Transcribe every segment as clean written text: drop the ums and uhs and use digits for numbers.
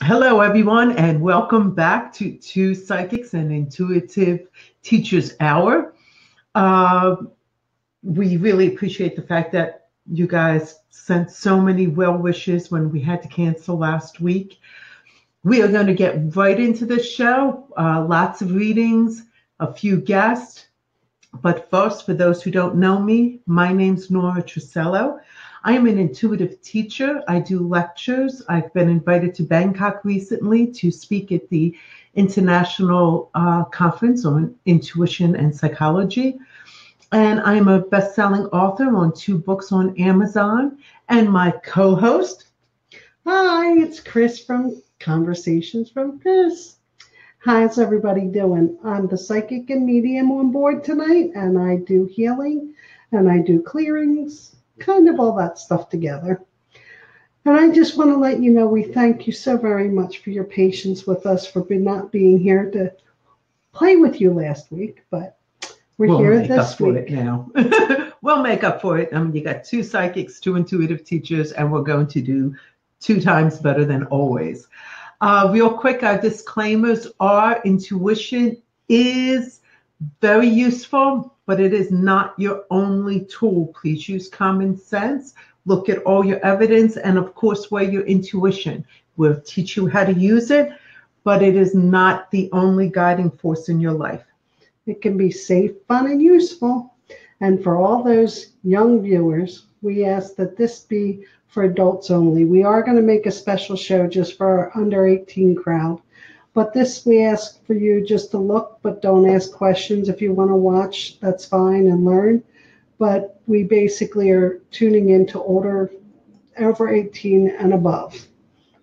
Hello, everyone, and welcome back to Two Psychics and Intuitive Teachers Hour. We really appreciate the fact that you guys sent so many well wishes when we had to cancel last week. We are going to get right into the show. Lots of readings, a few guests. But first, for those who don't know me, my name's Nora Truscello. I am an intuitive teacher. I do lectures. I've been invited to Bangkok recently to speak at the International Conference on Intuition and Psychology. And I'm a best-selling author on 2 books on Amazon. And my co-host, hi, it's Chris from Conversations from Chris. How's everybody doing? I'm the psychic and medium on board tonight, and I do healing, and I do clearings, kind of all that stuff together. And I just want to let you know, we thank you so very much for your patience with us, for not being here to play with you last week, but we'll here this week. Now. We'll make up for it. I mean, you got 2 psychics, 2 intuitive teachers, and we're going to do 2 times better than always. Real quick, our disclaimers are intuition is very useful, but it is not your only tool. Please use common sense. Look at all your evidence and, of course, weigh your intuition. We'll teach you how to use it, but it is not the only guiding force in your life. It can be safe, fun, and useful. And for all those young viewers, we ask that this be for adults only. We are going to make a special show just for our under 18 crowd. But this, we ask for you just to look, but don't ask questions. If you want to watch, that's fine, and learn. But we basically are tuning in to older, over 18 and above.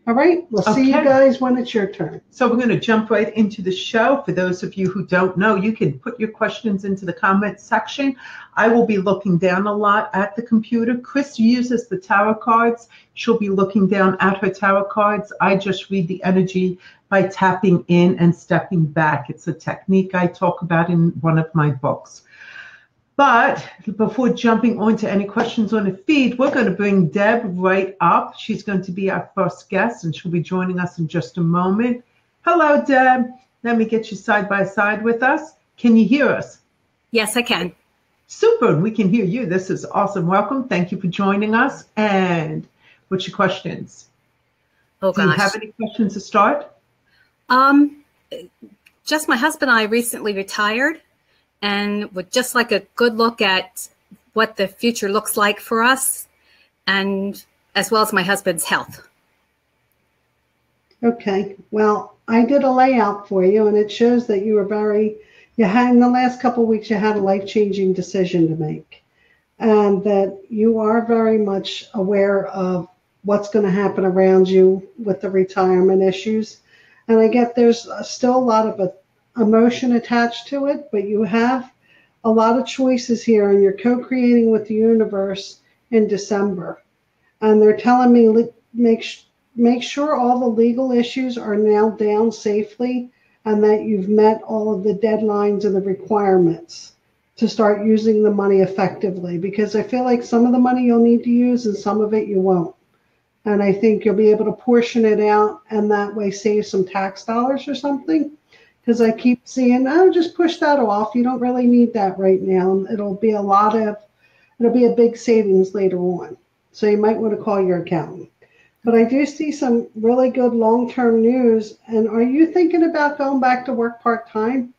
All right, we'll see you guys when it's your turn. So we're going to jump right into the show. For those of you who don't know, you can put your questions into the comment section. I will be looking down a lot at the computer. Chris uses the tarot cards. She'll be looking down at her tarot cards. I just read the energy by tapping in and stepping back. It's a technique I talk about in one of my books. But before jumping on to any questions on the feed, we're going to bring Deb right up. She's going to be our first guest, and she'll be joining us in just a moment. Hello, Deb. Let me get you side by side with us. Can you hear us? Yes, I can. Super. We can hear you. This is awesome. Welcome. Thank you for joining us. And what's your questions? Oh, gosh. Do you have any questions to start? Just my husband and I recently retired, and would just like a good look at what the future looks like for us, and as well as my husband's health. Okay, well, I did a layout for you, and it shows that you were in the last couple of weeks, you had a life-changing decision to make, and that you are very much aware of what's going to happen around you with the retirement issues. And I get there's still a lot of emotion attached to it, but you have a lot of choices here, and you're co-creating with the universe in December. And they're telling me make sure all the legal issues are nailed down safely, and that you've met all of the deadlines and the requirements to start using the money effectively, because I feel like some of the money you'll need to use and some of it you won't. And I think you'll be able to portion it out and that way save some tax dollars or something. Because I keep seeing, oh, just push that off. You don't really need that right now. It'll be a big savings later on. So you might want to call your accountant. But I do see some really good long-term news. And are you thinking about going back to work part-time?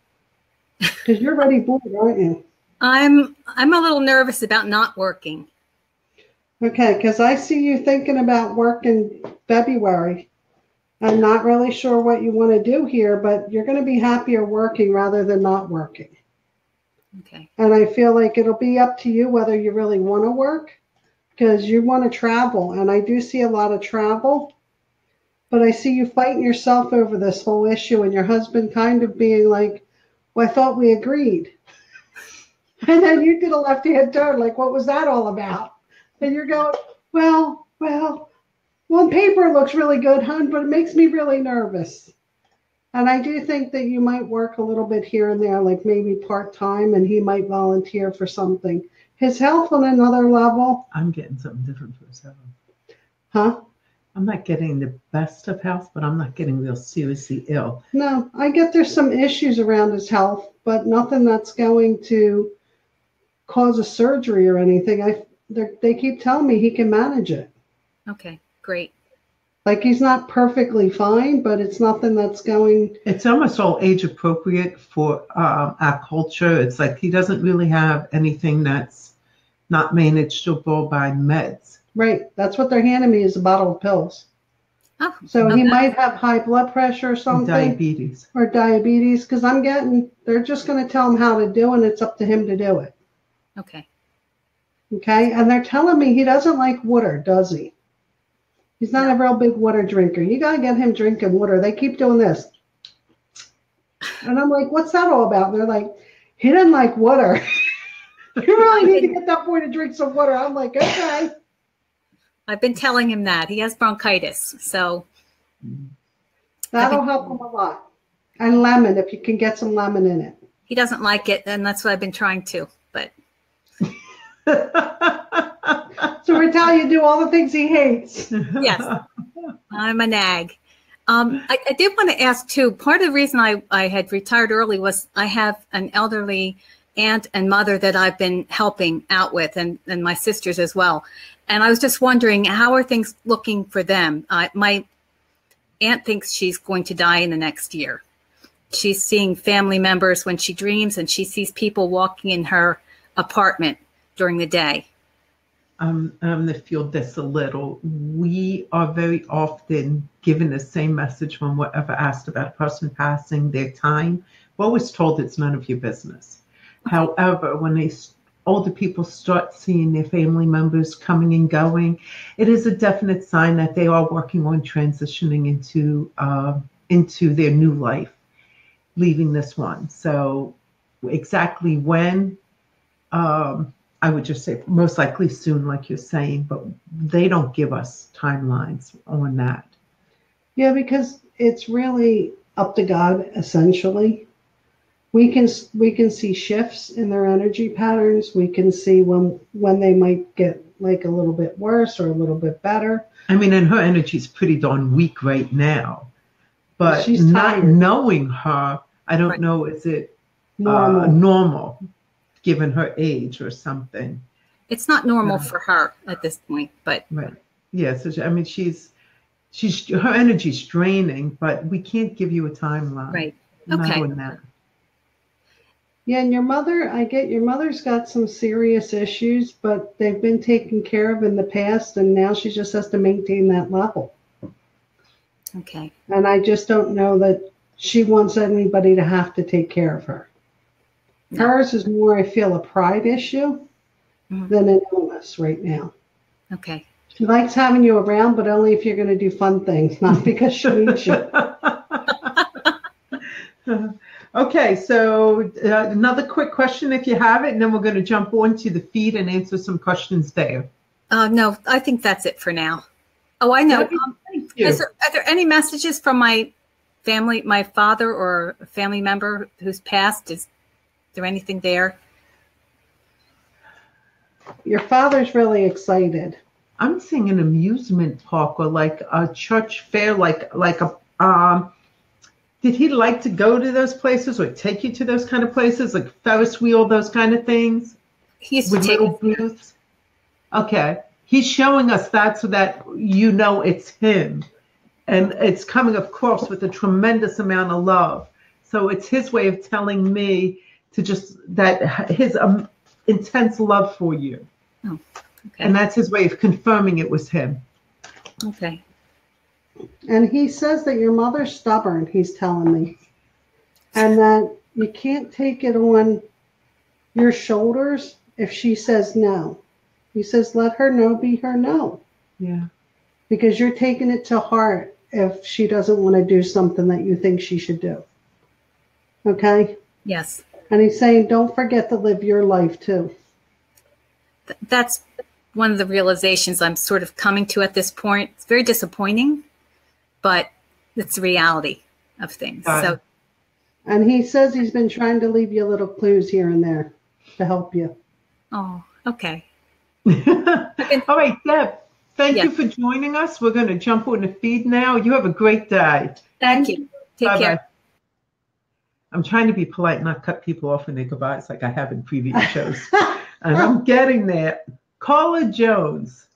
Because you're already bored, aren't you? I'm a little nervous about not working. Okay, because I see you thinking about work in February. I'm not really sure what you want to do here, but you're going to be happier working rather than not working. Okay. And I feel like it'll be up to you whether you really want to work, because you want to travel. And I do see a lot of travel, but I see you fighting yourself over this whole issue, and your husband kind of being like, well, I thought we agreed. And then you did a left-hand turn, like, what was that all about? And you're going, well, on paper it looks really good, hon, but it makes me really nervous. And I do think that you might work a little bit here and there, like maybe part-time, and he might volunteer for something. His health on another level. I'm getting something different for his health. Huh? I'm not getting the best of health, but I'm not getting real seriously ill. No, I get there's some issues around his health, but nothing that's going to cause a surgery or anything. They keep telling me he can manage it. Okay, great. Like, he's not perfectly fine, but it's nothing that's going... It's almost all age appropriate for our culture. It's like he doesn't really have anything that's not manageable by meds. Right. That's what they're handing me, is a bottle of pills. Oh, so he might have high blood pressure or something. Diabetes. Or diabetes, because I'm getting... They're just going to tell him how to do, and it's up to him to do it. Okay. Okay, and they're telling me he doesn't like water, does he? He's not a real big water drinker. You got to get him drinking water. They keep doing this. And I'm like, what's that all about? And they're like, he didn't like water. You really need to get that boy to drink some water. I'm like, okay. I've been telling him that. He has bronchitis. So that'll help him a lot. And lemon, if you can get some lemon in it. He doesn't like it, and that's what I've been trying to, but. So we're telling you to do all the things he hates. Yes. I'm a nag. I did want to ask, too, part of the reason I had retired early was I have an elderly aunt and mother that I've been helping out with, and my sisters as well. And I was just wondering, how are things looking for them? My aunt thinks she's going to die in the next year. She's seeing family members when she dreams, and she sees people walking in her apartment during the day. I'm going to field this a little. We are very often given the same message when we're ever asked about a person passing, their time. We're always told it's none of your business. However, when older people start seeing their family members coming and going, it is a definite sign that they are working on transitioning into their new life, leaving this one. So exactly when, I would just say most likely soon, like you're saying, but they don't give us timelines on that. Yeah, because it's really up to God, essentially. We can see shifts in their energy patterns. We can see when they might get like a little bit worse or a little bit better. I mean, and her energy's pretty darn weak right now, but she's not knowing her, I don't know, is it normal? Given her age or something. It's not normal for her at this point, but. Right. Yeah, so I mean, she's her energy's draining, but we can't give you a timeline. Right, okay. That. Yeah, and your mother, I get your mother's got some serious issues, but they've been taken care of in the past, and now she just has to maintain that level. Okay. And I just don't know that she wants anybody to have to take care of her. No. Hers is more, I feel, a pride issue than an illness right now. Okay. She likes having you around, but only if you're going to do fun things, not because she needs you. Okay, so another quick question if you have it, and then we're going to jump onto the feed and answer some questions there. No, I think that's it for now. Oh, I know. Thank you. Are there any messages from my family, my father or a family member who's passed? Is there anything there? Your father's really excited. I'm seeing an amusement park or like a church fair, like a. Did he like to go to those places or take you to those kind of places, like Ferris wheel, those kind of things? He's with little booths. Okay, he's showing us that so that you know it's him, and it's coming across with a tremendous amount of love. So it's his way of telling me. To just that his intense love for you. Oh, okay. And that's his way of confirming it was him. Okay. And he says that your mother's stubborn, he's telling me. And that you can't take it on your shoulders if she says no. He says, let her no be her no. Yeah. Because you're taking it to heart if she doesn't want to do something that you think she should do. Okay? Yes. And he's saying, don't forget to live your life, too. That's one of the realizations I'm sort of coming to at this point. It's very disappointing, but it's the reality of things. So, and he says he's been trying to leave you little clues here and there to help you. Oh, okay. All right, Deb. Thank you for joining us. We're going to jump on the feed now. You have a great day. Thank you. Take Bye-bye. Care. I'm trying to be polite, not cut people off when they go by. It's like I have in previous shows. And I'm getting there. Carla Jones.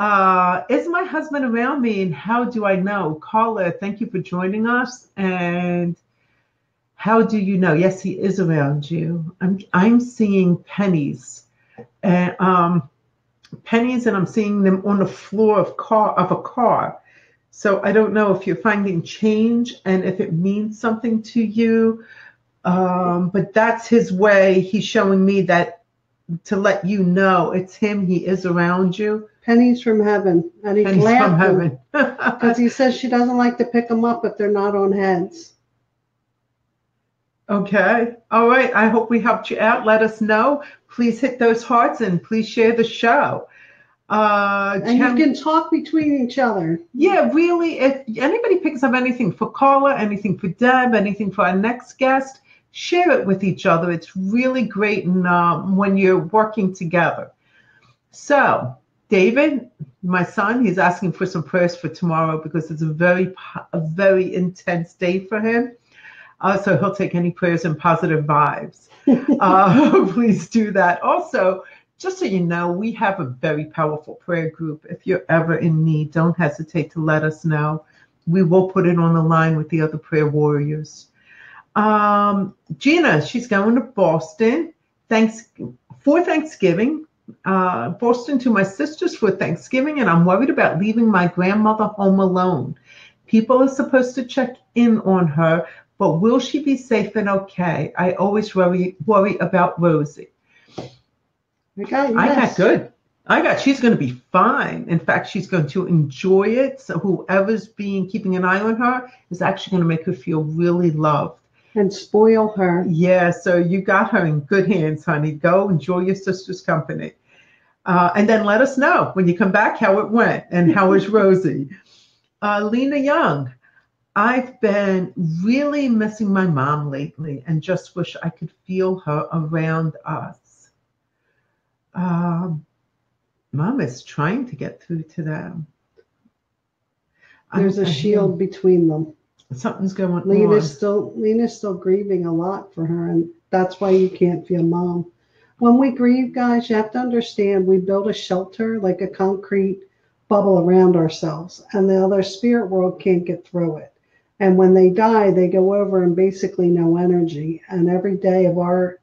Is my husband around me and how do I know? Carla, thank you for joining us. And how do you know? Yes, he is around you. I'm seeing pennies. And pennies, and I'm seeing them on the floor of a car. So I don't know if you're finding change and if it means something to you. But that's his way. He's showing me that to let you know it's him. He is around you. Pennies from heaven. And he's laughing because he says she doesn't like to pick them up if they're not on heads. Okay. All right. I hope we helped you out. Let us know. Please hit those hearts and please share the show. And you can talk between each other. Yeah, really. If anybody picks up anything for Carla, anything for Deb, anything for our next guest, share it with each other. It's really great when you're working together. So David, my son, he's asking for some prayers for tomorrow because it's a very intense day for him. So he'll take any prayers and positive vibes. Please do that. Also, just so you know, we have a very powerful prayer group. If you're ever in need, don't hesitate to let us know. We will put it on the line with the other prayer warriors. Gina, she's going to Boston for Thanksgiving. Boston to my sisters for Thanksgiving, and I'm worried about leaving my grandmother home alone. People are supposed to check in on her, but will she be safe and okay? I always worry about Rosie. Okay, yes. She's going to be fine. In fact, she's going to enjoy it. So whoever's keeping an eye on her is actually going to make her feel really loved. And spoil her. Yeah, so you got her in good hands, honey. Go enjoy your sister's company. And then let us know when you come back how it went and how is Rosie. Lena Young, I've been really missing my mom lately and just wish I could feel her around us. Mom is trying to get through to them. There's a shield between them. Something's going on. Lena's still grieving a lot for her, and that's why you can't feel mom. When we grieve, guys, you have to understand we build a shelter, like a concrete bubble around ourselves, and the other spirit world can't get through it. And when they die, they go over and basically no energy. And every day of our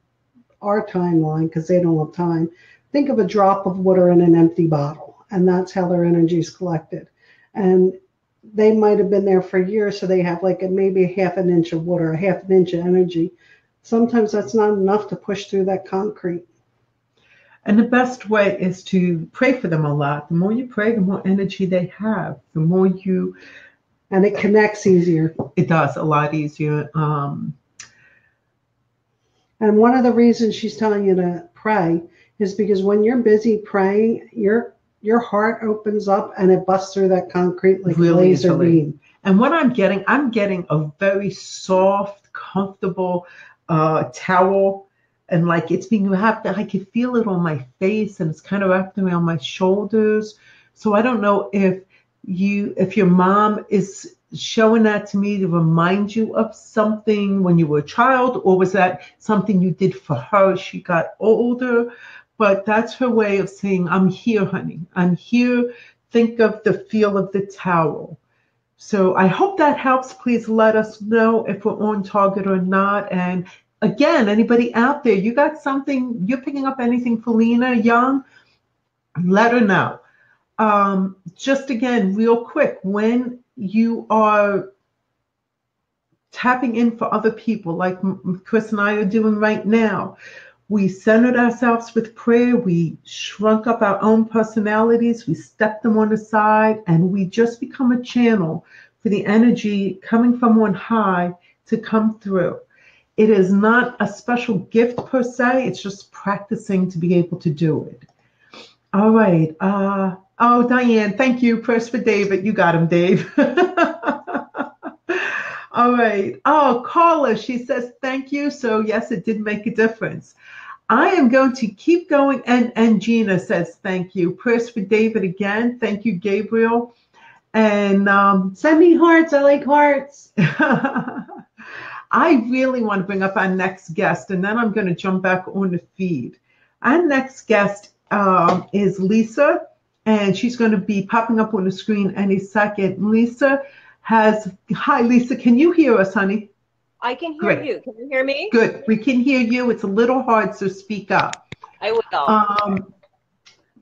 timeline, because they don't have time, think of a drop of water in an empty bottle, and that's how their energy is collected. And they might have been there for years, so they have like maybe half an inch of water, a half an inch of energy. Sometimes that's not enough to push through that concrete. And the best way is to pray for them a lot. The more you pray, the more energy they have. The more you... And it connects easier. It does, a lot easier. And one of the reasons she's telling you to pray is because when you're busy praying, your heart opens up and it busts through that concrete like a laser beam. And what I'm getting a very soft, comfortable towel. And like it's being wrapped, I could feel it on my face and it's kind of wrapped around my shoulders. So I don't know if your mom is showing that to me to remind you of something when you were a child, or was that something you did for her? She got older. But that's her way of saying, I'm here, honey. I'm here. Think of the feel of the towel. So I hope that helps. Please let us know if we're on target or not. And again, anybody out there, you got something, you're picking up anything for Lena Young, let her know. Just again, real quick, when you are tapping in for other people, like Chris and I are doing right now, we centered ourselves with prayer. We shrunk up our own personalities. We stepped them on the side, and we just become a channel for the energy coming from on high to come through. It is not a special gift per se. It's just practicing to be able to do it. All right. Diane, thank you. Prayers for David. You got him, Dave. All right. Carla, she says, thank you. So yes, it did make a difference. I am going to keep going. And Gina says, thank you. Prayers for David again. Thank you, Gabriel. And send me hearts. I like hearts. I really want to bring up our next guest, and then I'm going to jump back on the feed. Our next guest is Lisa, and she's going to be popping up on the screen any second. Hi, Lisa, can you hear us, honey? I can hear you. Can you hear me? Good. We can hear you. It's a little hard, so speak up. I will.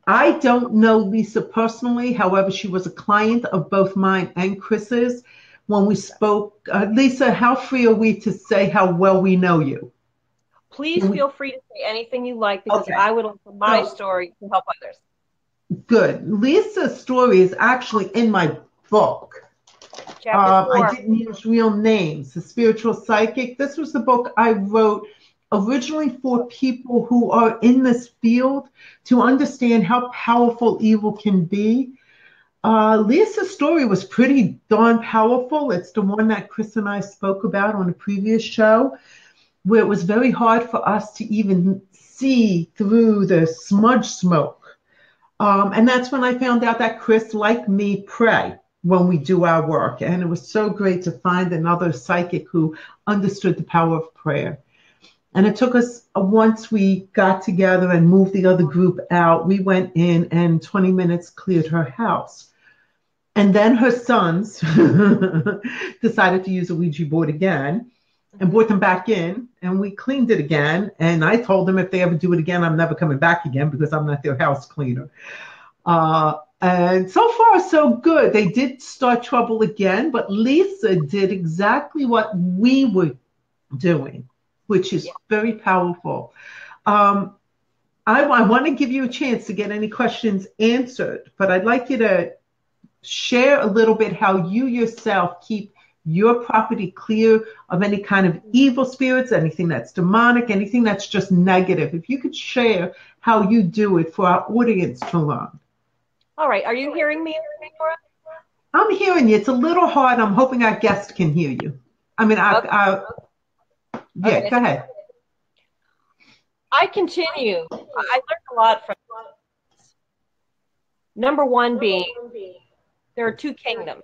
I don't know Lisa personally. However, she was a client of both mine and Chris's. When we spoke, Lisa, how free are we to say how well we know you? Please feel free to say anything you like, because I would like my story to help others. Good. Lisa's story is actually in my book. I didn't use real names. The Spiritual Psychic. This was the book I wrote originally for people who are in this field to understand how powerful evil can be. Lisa's story was pretty darn powerful. It's the one that Chris and I spoke about on a previous show, where it was very hard for us to even see through the smudge smoke. And that's when I found out that Chris, like me, pray when we do our work. And it was so great to find another psychic who understood the power of prayer. And it took us, once we got together and moved the other group out, we went in and 20 minutes cleared her house. And then her sons decided to use a Ouija board again and brought them back in, and we cleaned it again. And I told them if they ever do it again, I'm never coming back again, because I'm not their house cleaner. And so far, so good. They did start trouble again, but Lisa did exactly what we were doing, which is very powerful. I want to give you a chance to get any questions answered, but I'd like you to share a little bit how you yourself keep your property clear of any kind of evil spirits, anything that's demonic, anything that's just negative. If you could share how you do it for our audience to learn. All right. Are you hearing me, Nora? I'm hearing you. It's a little hard. I'm hoping our guest can hear you. I mean, go ahead. I continue. I learned a lot from this. Number one being, there are two kingdoms.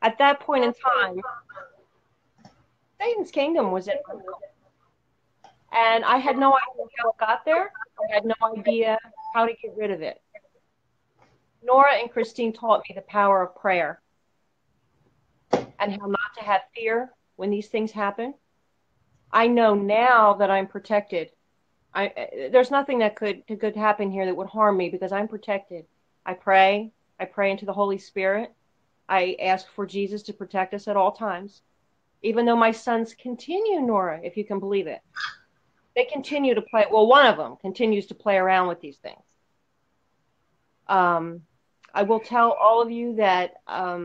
At that point in time, Satan's kingdom was in Bangkok. And I had no idea how it got there. I had no idea how to get rid of it. Nora and Christine taught me the power of prayer and how not to have fear when these things happen. I know now that I'm protected. There's nothing that could happen here that would harm me, because I'm protected. I pray into the Holy Spirit. I ask for Jesus to protect us at all times, even though my sons continue, Nora, if you can believe it. They continue to play. Well, one of them continues to play around with these things. I will tell all of you that a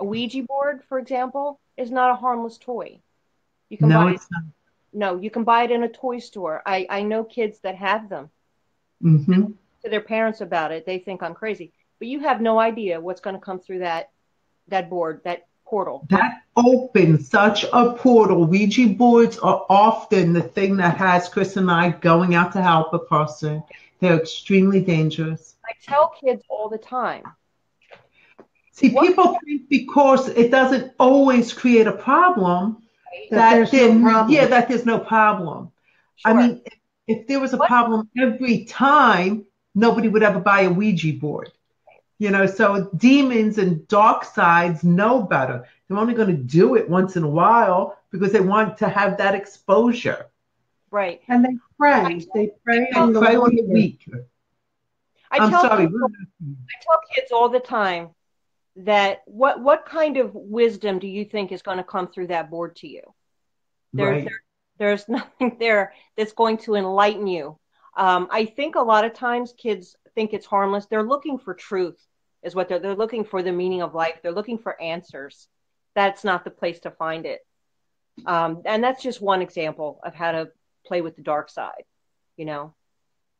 Ouija board, for example, is not a harmless toy. You can buy it. No, you can buy it in a toy store. I know kids that have them. Mm-hmm. To their parents about it, they think I'm crazy. But you have no idea what's going to come through that board, that portal. That opens such a portal. Ouija boards are often the thing that has Chris and I going out to help a person. They're extremely dangerous. I tell kids all the time. See, people think because it doesn't always create a problem, that there's no problem. Sure. I mean, if there was a problem every time, nobody would ever buy a Ouija board. You know, so demons and dark sides know better. They're only going to do it once in a while because they want to have that exposure. Right. And they pray. They pray on the week. I tell kids all the time that what kind of wisdom do you think is going to come through that board to you? There's nothing there that's going to enlighten you. I think a lot of times kids think it's harmless. They're looking for truth is what they're looking for, the meaning of life. They're looking for answers. That's not the place to find it. And that's just one example of how to play with the dark side, you know.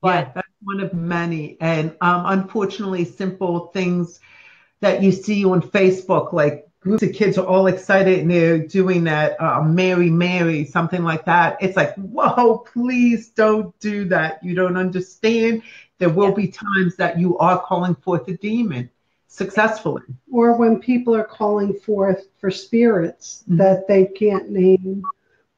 But yeah, that's one of many. And unfortunately, simple things that you see on Facebook, like groups of kids are all excited and they're doing that Mary, Mary, something like that. It's like, whoa, please don't do that. You don't understand. There will be times that you are calling forth a demon successfully. Or when people are calling forth for spirits that they can't name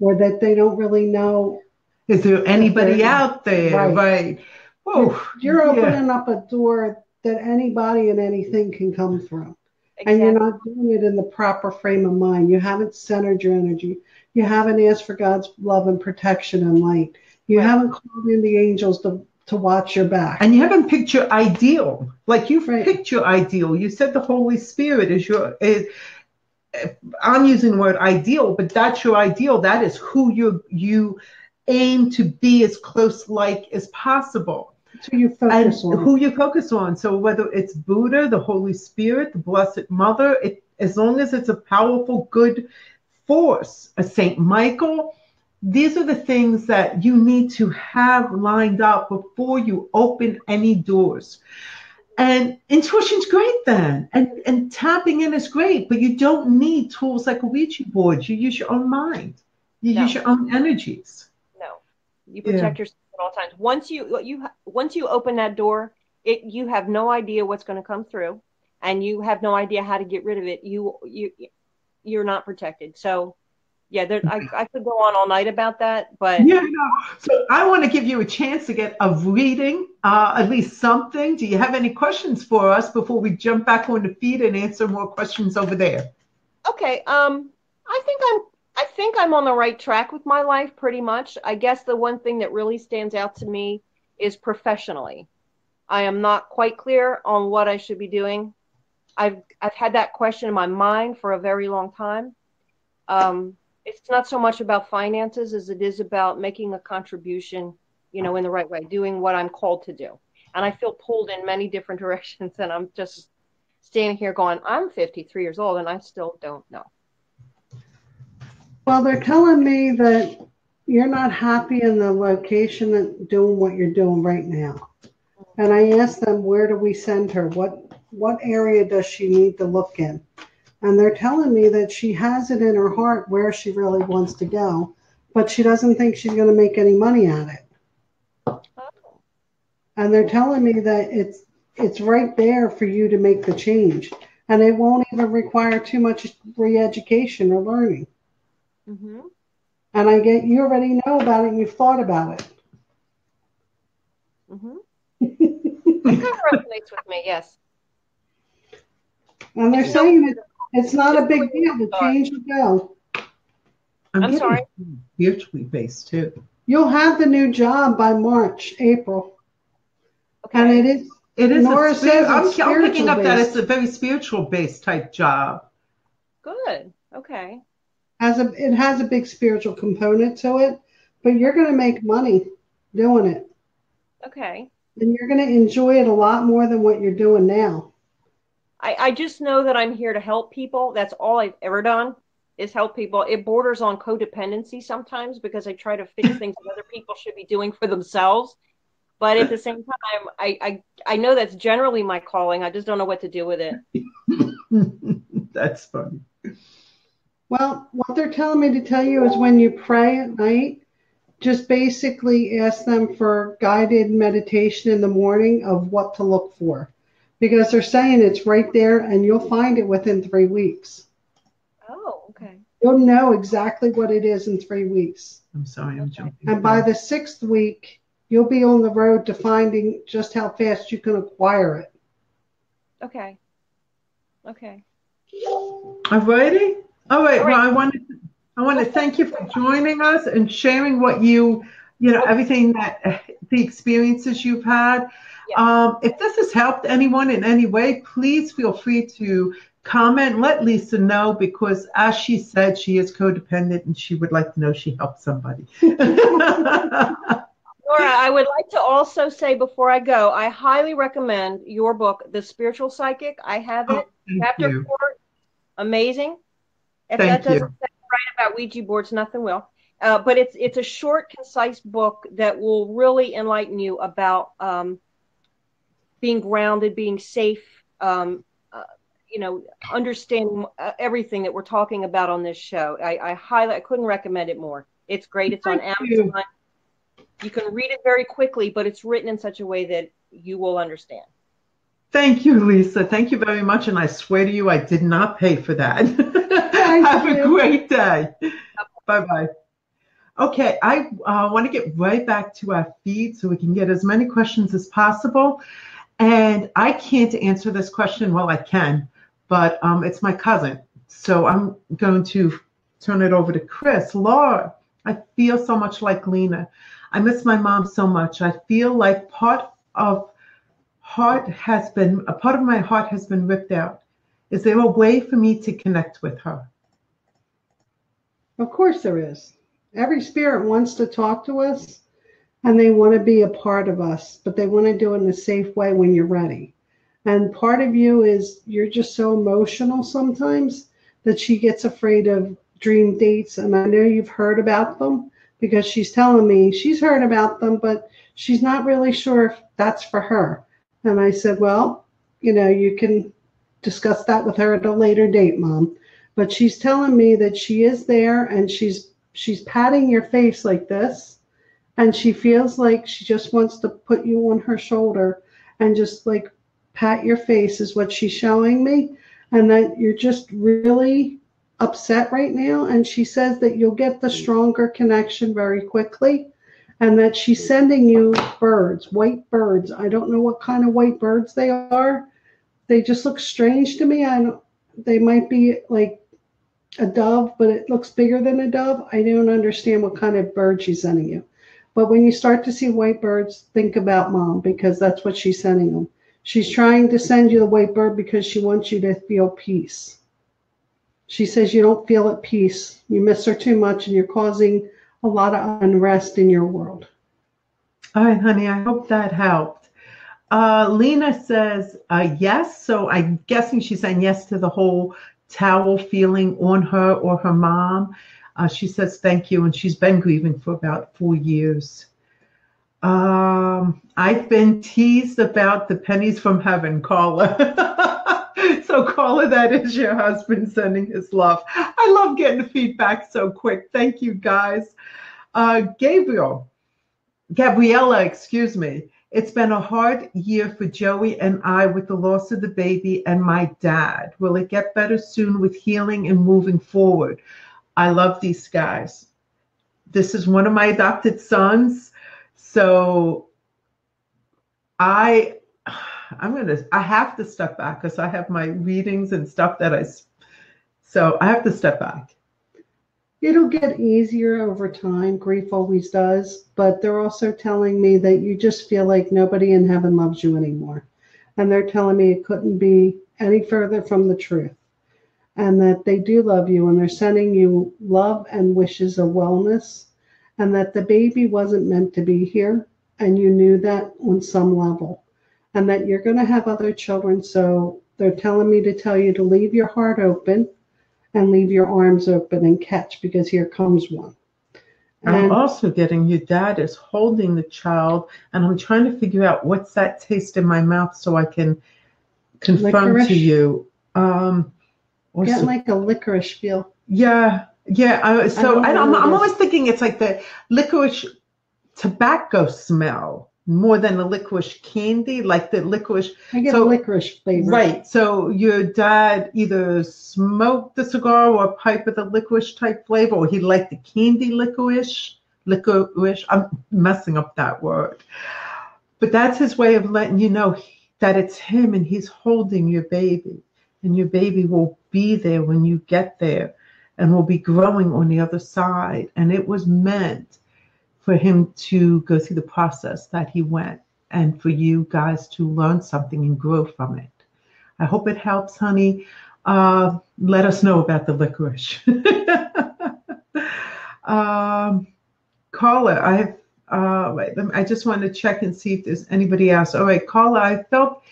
or that they don't really know. Is there anybody out there? Right. Whoa, you're opening up a door that anybody and anything can come through. Exactly. And you're not doing it in the proper frame of mind. You haven't centered your energy. You haven't asked for God's love and protection and light. You haven't called in the angels to watch your back. And you haven't picked your ideal. Like you've picked your ideal. You said the Holy Spirit is your, I'm using the word ideal, but that's your ideal. That is who you aim to be as close like as possible. Who you focus on. Who you focus on. So whether it's Buddha, the Holy Spirit, the Blessed Mother, as long as it's a powerful, good force, a Saint Michael, these are the things that you need to have lined up before you open any doors. And intuition's great then, and tapping in is great, but you don't need tools like a Ouija board. You use your own mind. You use your own energies. No, you protect yourself at all times. Once you open that door, you have no idea what's going to come through, and you have no idea how to get rid of it. You're not protected. So yeah, I could go on all night about that, but yeah, no. So I want to give you a chance to get a reading, at least something. Do you have any questions for us before we jump back on the feed and answer more questions over there? Okay. I think I'm on the right track with my life, pretty much. I guess the one thing that really stands out to me is professionally. I am not quite clear on what I should be doing. I've had that question in my mind for a very long time. It's not so much about finances as it is about making a contribution, you know, in the right way, doing what I'm called to do. And I feel pulled in many different directions, and I'm just standing here going, I'm 53 years old and I still don't know. Well, they're telling me that you're not happy in the location that doing what you're doing right now. And I asked them, where do we send her? What area does she need to look in? And they're telling me that she has it in her heart where she really wants to go, but she doesn't think she's going to make any money at it. Oh. And they're telling me that it's right there for you to make the change. And it won't even require too much re-education or learning. Mm-hmm. And I get, you already know about it and you've thought about it. Mm-hmm. It kind of resonates with me, yes. And they're saying it's not a big deal to change the bill. I'm sorry? Spiritually based, too. You'll have the new job by March, April. Okay. And it is Nora says I'm picking up that it's a very spiritual based type job. Good. Okay. It has a big spiritual component to it, but you're going to make money doing it. Okay. And you're going to enjoy it a lot more than what you're doing now. I just know that I'm here to help people. That's all I've ever done is help people. It borders on codependency sometimes because I try to fix things that other people should be doing for themselves. But at the same time, I know that's generally my calling. I just don't know what to do with it. That's funny. Well, what they're telling me to tell you is when you pray at night, just basically ask them for guided meditation in the morning of what to look for. Because they're saying it's right there and you'll find it within 3 weeks. Oh, okay. You'll know exactly what it is in 3 weeks. I'm sorry, I'm jumping. And by the 6th week, you'll be on the road to finding just how fast you can acquire it. Okay. Okay. Alrighty. All right. Well, I want to thank you for joining us and sharing what you know, everything that the experiences you've had. Yes. If this has helped anyone in any way, please feel free to comment. Let Lisa know because, as she said, she is codependent and she would like to know she helped somebody. Nora, I would like to also say before I go, I highly recommend your book, The Spiritual Psychic. I have it. Chapter 4, amazing. If that doesn't sound right about Ouija boards, nothing will. But it's a short, concise book that will really enlighten you about being grounded, being safe, you know, understand everything that we're talking about on this show. I couldn't recommend it more. It's great. It's on Amazon. You can read it very quickly, but it's written in such a way that you will understand. Thank you, Lisa. Thank you very much. And I swear to you, I did not pay for that. Have a great day. Bye-bye. Okay, I want to get right back to our feed so we can get as many questions as possible. And I can't answer this question. Well, I can, but it's my cousin. So I'm going to turn it over to Chris. Laura, I feel so much like Lena. I miss my mom so much. I feel like a part of my heart has been ripped out. Is there a way for me to connect with her? Of course there is. Every spirit wants to talk to us, and they want to be a part of us, but they want to do it in a safe way when you're ready. And part of you is you're just so emotional sometimes that she gets afraid of dream dates. And I know you've heard about them because she's telling me she's heard about them, but she's not really sure if that's for her. And I said, well, you know, you can discuss that with her at a later date, Mom. But she's telling me that she is there, and she's patting your face like this, and she feels like she just wants to put you on her shoulder and just like pat your face is what she's showing me, and that you're just really upset right now. And she says that you'll get the stronger connection very quickly, and that she's sending you birds, white birds. I don't know what kind of white birds they are. They just look strange to me. They might be like a dove, but it looks bigger than a dove. I don't understand what kind of bird she's sending you. But when you start to see white birds, think about Mom, because that's what she's sending them. She's trying to send you the white bird because she wants you to feel peace. She says you don't feel at peace. You miss her too much, and you're causing a lot of unrest in your world. All right, honey, I hope that helped. Lena says yes. So I'm guessing she's saying yes to the whole towel feeling on her or her mom. She says thank you, and she's been grieving for about 4 years. I've been teased about the pennies from heaven, Carla. So Carla, that is your husband sending his love. I love getting feedback so quick. Thank you, guys. Gabriella, excuse me. It's been a hard year for Joey and I with the loss of the baby and my dad. Will it get better soon with healing and moving forward? I love these guys. This is one of my adopted sons. So I have to step back because I have my readings and stuff that I have to step back. It'll get easier over time. Grief always does. But they're also telling me that you just feel like nobody in heaven loves you anymore. And they're telling me it couldn't be any further from the truth. And that they do love you. And they're sending you love and wishes of wellness. And that the baby wasn't meant to be here. And you knew that on some level. And that you're going to have other children. So they're telling me to tell you to leave your heart open. And leave your arms open and catch, because here comes one. And I'm also getting your dad is holding the child, and I'm trying to figure out what's that taste in my mouth so I can confirm licorice. To you. Get like a licorice feel. Yeah, yeah. I'm always thinking it's like the licorice tobacco smell more than the licorice candy, like the licorice. I get a licorice flavor. Right. So your dad either smoked the cigar or a pipe with a licorice type flavor, or he liked the candy licorice. I'm messing up that word. But that's his way of letting you know that it's him and he's holding your baby. And your baby will be there when you get there and will be growing on the other side. And it was meant for him to go through the process that he went, and for you guys to learn something and grow from it. I hope it helps, honey. Let us know about the licorice. Carla, I just want to check and see if there's anybody else. All right, Carla, I felt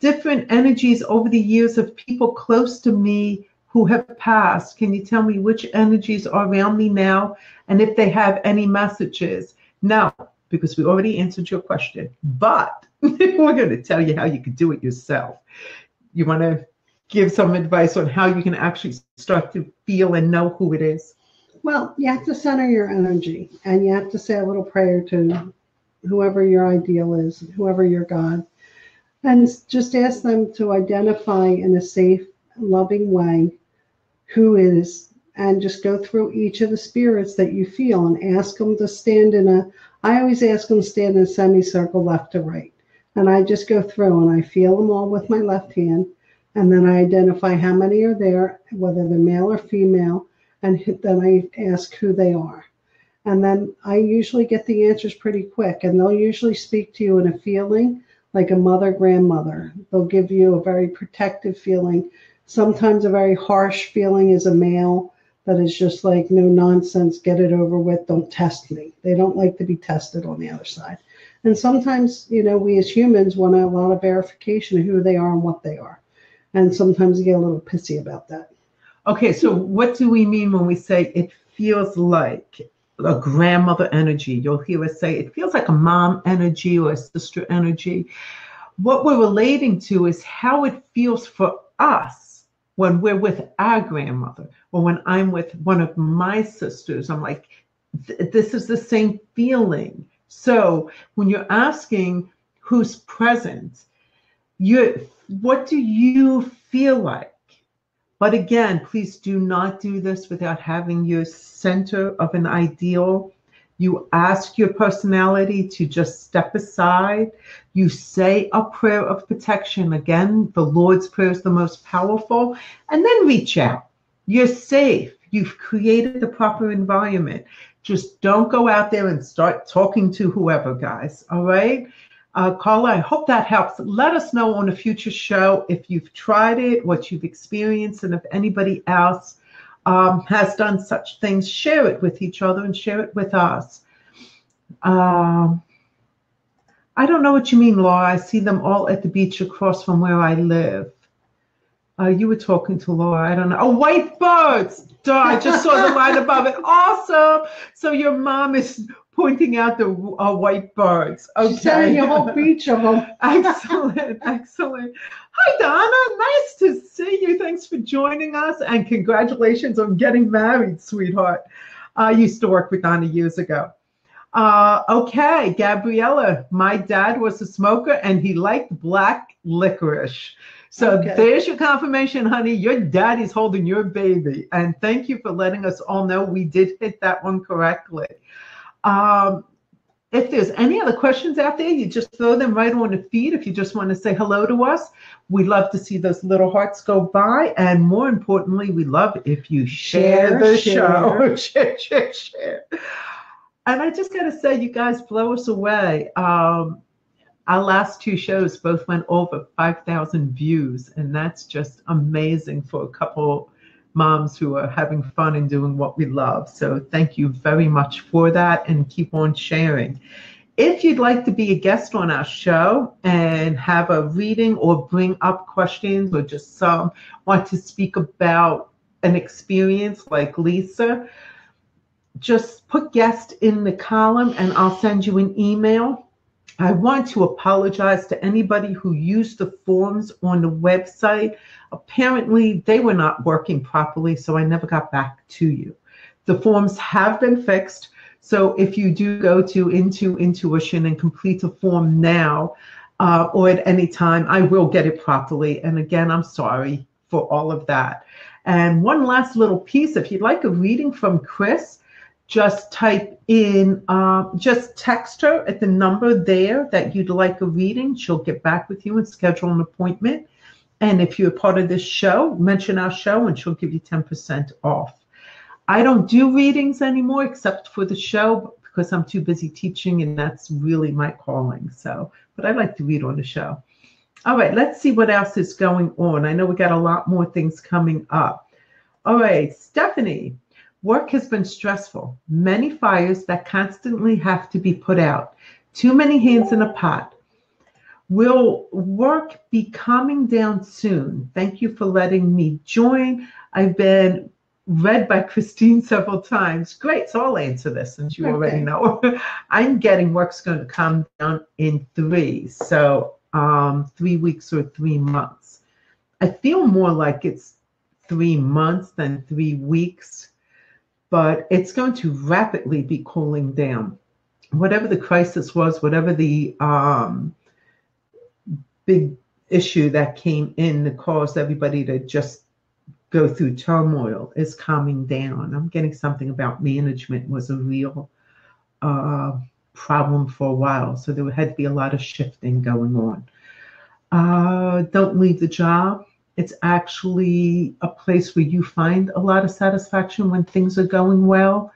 different energies over the years of people close to me who have passed. Can you tell me which energies are around me now, and if they have any messages? No, because we already answered your question, but we're going to tell you how you can do it yourself. You want to give some advice on how you can actually start to feel and know who it is? Well, you have to center your energy, and you have to say a little prayer to whoever your ideal is, whoever your God, and just ask them to identify in a safe, loving way who is, and just go through each of the spirits that you feel and ask them to stand in a, I always ask them to stand in a semicircle left to right. And I just go through and I feel them all with my left hand. And then I identify how many are there, whether they're male or female, and then I ask who they are. And then I usually get the answers pretty quick, and they'll usually speak to you in a feeling like a mother, grandmother. They'll give you a very protective feeling. Sometimes a very harsh feeling is a male that is just like, no nonsense, get it over with, don't test me. They don't like to be tested on the other side. And sometimes, you know, we as humans want a lot of verification of who they are and what they are. And sometimes you get a little pissy about that. Okay, so what do we mean when we say it feels like a grandmother energy? You'll hear us say it feels like a mom energy or a sister energy. What we're relating to is how it feels for us when we're with our grandmother, or when I'm with one of my sisters. I'm like, this is the same feeling. So when you're asking who's present, what do you feel like? But again, please do not do this without having your center of an ideal. You ask your personality to just step aside. You say a prayer of protection. Again, the Lord's Prayer is the most powerful. And then reach out. You're safe. You've created the proper environment. Just don't go out there and start talking to whoever, guys. All right? Carla, I hope that helps. Let us know on a future show if you've tried it, what you've experienced, and if anybody else has done such things. Share it with each other and share it with us. I don't know what you mean, Laura. I see them all at the beach across from where I live. You were talking to Laura. I don't know. Oh, white birds. Duh, I just saw the line above it. Awesome. So your mom is pointing out the white birds. Okay. She's telling you a whole beach of them. Excellent, excellent. Hi, Donna. Nice to see you. Thanks for joining us, and congratulations on getting married, sweetheart. I used to work with Donna years ago. Okay, Gabriella. My dad was a smoker, and he liked black licorice. So okay, there's your confirmation, honey. Your daddy's holding your baby. And thank you for letting us all know we did hit that one correctly. If there's any other questions out there, you just throw them right on the feed. If you just want to say hello to us, we love to see those little hearts go by. And more importantly, we love if you share the show. Share. And I just got to say, you guys blow us away. Our last two shows both went over 5,000 views. And that's just amazing for a couple moms who are having fun and doing what we love. So thank you very much for that, and keep on sharing. If you'd like to be a guest on our show and have a reading or bring up questions, or just want to speak about an experience like Lisa, just put guest in the column and I'll send you an email. I want to apologize to anybody who used the forms on the website. Apparently, they were not working properly, so I never got back to you. The forms have been fixed, so if you do go to Into Intuition and complete a form now or at any time, I will get it properly. And again, I'm sorry for all of that. And one last little piece, if you'd like a reading from Chris, just type in, just text her at the number there that you'd like a reading. She'll get back with you and schedule an appointment. And if you're part of this show, mention our show and she'll give you 10% off. I don't do readings anymore except for the show because I'm too busy teaching, and that's really my calling. So, but I like to read on the show. All right, let's see what else is going on. I know we got a lot more things coming up. All right, Stephanie. Work has been stressful. Many fires that constantly have to be put out. Too many hands in a pot. Will work be calming down soon? Thank you for letting me join. I've been read by Christine several times. Great, so I'll answer this since you already know. I'm getting work's going to calm down in 3 weeks or 3 months. I feel more like it's 3 months than 3 weeks, but it's going to rapidly be cooling down. Whatever the crisis was, whatever the big issue that came in that caused everybody to just go through turmoil is calming down. I'm getting something about management was a real problem for a while. So there had to be a lot of shifting going on. Don't leave the job. It's actually a place where you find a lot of satisfaction when things are going well,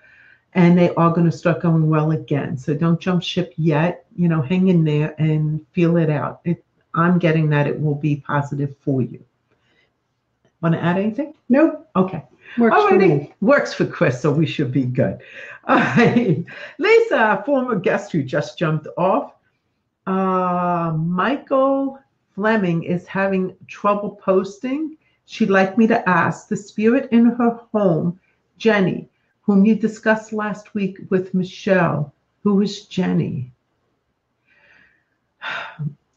and they are going to start going well again. So don't jump ship yet. You know, hang in there and feel it out. I'm getting that it will be positive for you. Want to add anything? Nope. Okay. Works for Chris, so we should be good. All right. Lisa, former guest who just jumped off. Michael Fleming is having trouble posting. She'd like me to ask the spirit in her home, Jenny, whom you discussed last week with Michelle. Who is Jenny?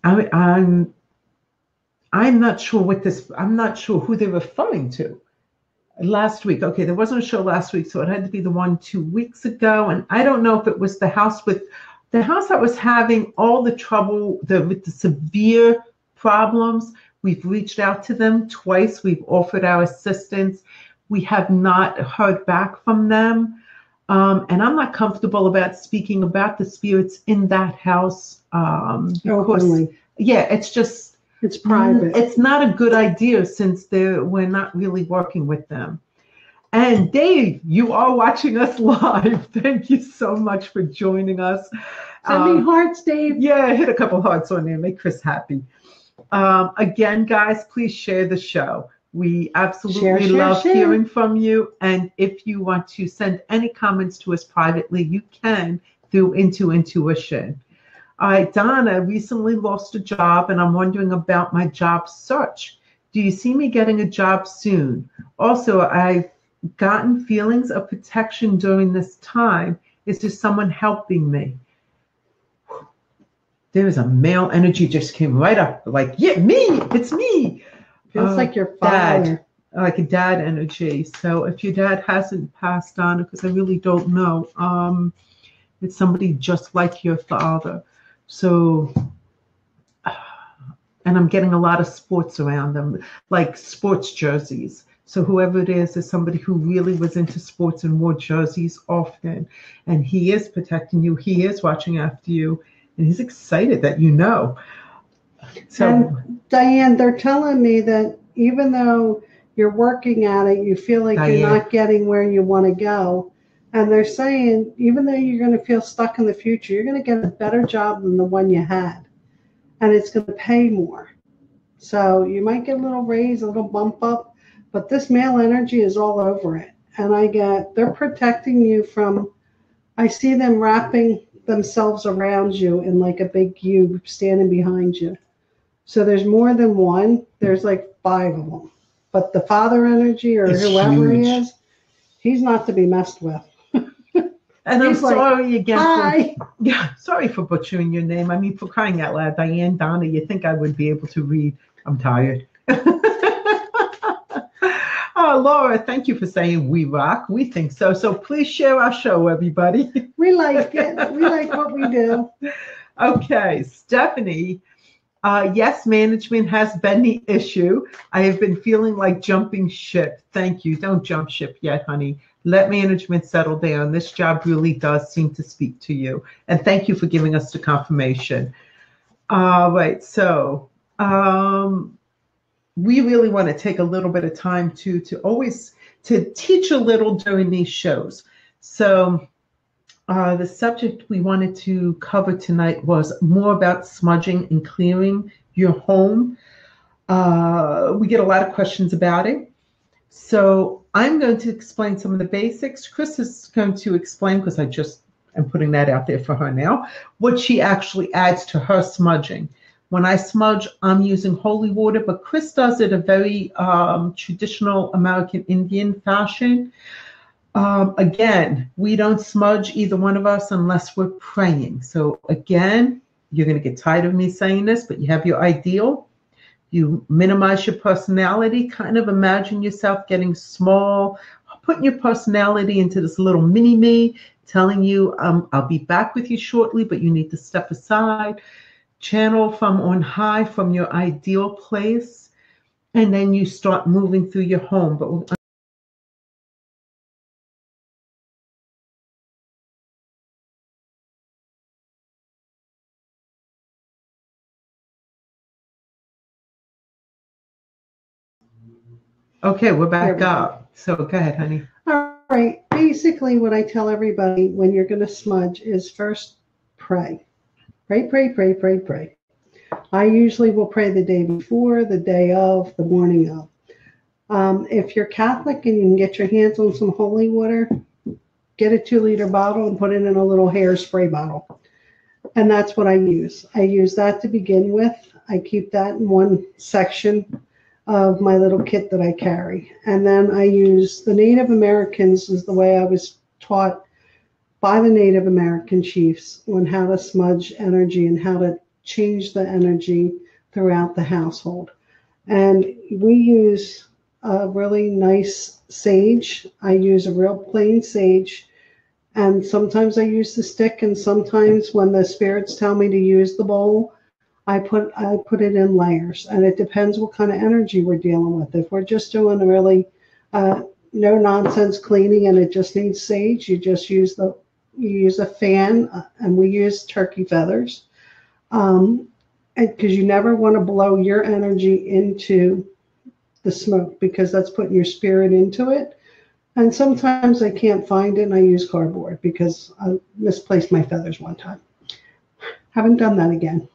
I'm not sure what this, I'm not sure who they're referring to. Last week, okay, there wasn't a show last week, so it had to be the one 2 weeks ago. And I don't know if it was the house that was having all the trouble, with the severe problems. We've reached out to them twice. We've offered our assistance. We have not heard back from them. And I'm not comfortable about speaking about the spirits in that house. Openly. Yeah, it's just... It's private. It's not a good idea since we're not really working with them. And Dave, you are watching us live. Thank you so much for joining us. Send me hearts, Dave. Yeah, hit a couple hearts on there. Make Chris happy. Again, guys, please share the show. We absolutely love hearing from you. And if you want to send any comments to us privately, you can through Into Intuition. All right, Donna, recently lost a job, and I'm wondering about my job search. Do you see me getting a job soon? Also, I've gotten feelings of protection during this time. Is there someone helping me? There is a male energy just came right up, like, yeah, me, it's me. Feels like your father. Dad, like a dad energy. So if your dad hasn't passed on, because I really don't know, it's somebody just like your father. So, and I'm getting a lot of sports around them, like sports jerseys. So whoever it is somebody who really was into sports and wore jerseys often. And he is protecting you. He is watching after you. And he's excited that you know. So, and Diane, they're telling me that even though you're working at it, you feel like Diane, you're not getting where you want to go. And they're saying, even though you're going to feel stuck in the future, you're going to get a better job than the one you had. And it's going to pay more. So you might get a little raise, a little bump up. But this male energy is all over it. And they're protecting you from, I see them wrapping themselves around you in like a big cube standing behind you. So there's more than one. There's like 5 of them. But the father energy or whoever he is, he's not to be messed with. And I'm sorry again. Hi. Sorry for butchering your name. I mean, for crying out loud, Diane, Donna, you think I would be able to read? I'm tired. Oh, Laura, thank you for saying we rock. We think so. So please share our show, everybody. We like it. We like what we do. Okay, Stephanie. Yes, management has been the issue. I have been feeling like jumping ship. Thank you. Don't jump ship yet, honey. Let management settle down. This job really does seem to speak to you. And thank you for giving us the confirmation. All right. So we really want to take a little bit of time to teach a little during these shows. So the subject we wanted to cover tonight was more about smudging and clearing your home. We get a lot of questions about it. So I'm going to explain some of the basics. Chris is going to explain, because I'm putting that out there for her now, what she actually adds to her smudging. When I smudge, I'm using holy water, but Chris does it a very traditional American Indian fashion. Again, we don't smudge, either one of us, unless we're praying. So again, you're going to get tired of me saying this, but you have your ideal. You minimize your personality. Kind of imagine yourself getting small, putting your personality into this little mini me, telling you, I'll be back with you shortly, but you need to step aside. Channel from on high, from your ideal place, and then you start moving through your home. But okay, we're back up. So go ahead, honey. All right. Basically, what I tell everybody when you're going to smudge is first pray. Pray, pray, pray, pray, pray. I usually will pray the day before, the day of, the morning of. If you're Catholic and you can get your hands on some holy water, get a 2-liter bottle and put it in a little hairspray bottle. And that's what I use. I use that to begin with. I keep that in one section of my little kit that I carry. And then I use the Native Americans, is the way I was taught by the Native American chiefs on how to smudge energy and how to change the energy throughout the household. And we use a really nice sage. I use a real plain sage. And sometimes I use the stick, and sometimes when the spirits tell me to use the bowl, I put it in layers, and it depends what kind of energy we're dealing with. If we're just doing a really no nonsense cleaning and it just needs sage, you just use a fan, and we use turkey feathers, because you never want to blow your energy into the smoke, because that's putting your spirit into it. And sometimes I can't find it, and I use cardboard because I misplaced my feathers one time. Haven't done that again.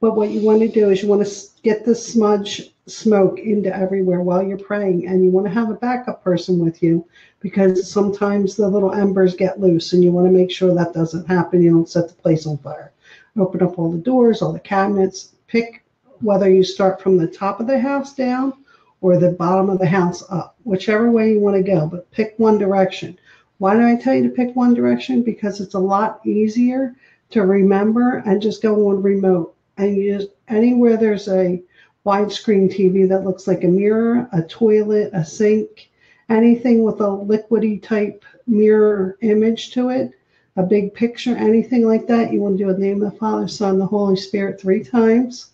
But what you want to do is you want to get the smudge smoke into everywhere while you're praying, and you want to have a backup person with you, because sometimes the little embers get loose, and you want to make sure that doesn't happen. You don't set the place on fire. Open up all the doors, all the cabinets. Pick whether you start from the top of the house down or the bottom of the house up, whichever way you want to go, but pick one direction. Why do I tell you to pick one direction? Because it's a lot easier to remember and just go on remote. And you just, anywhere there's a widescreen TV that looks like a mirror, a toilet, a sink, anything with a liquidy type mirror image to it, a big picture, anything like that, you want to do a name of the Father, Son, the Holy Spirit 3 times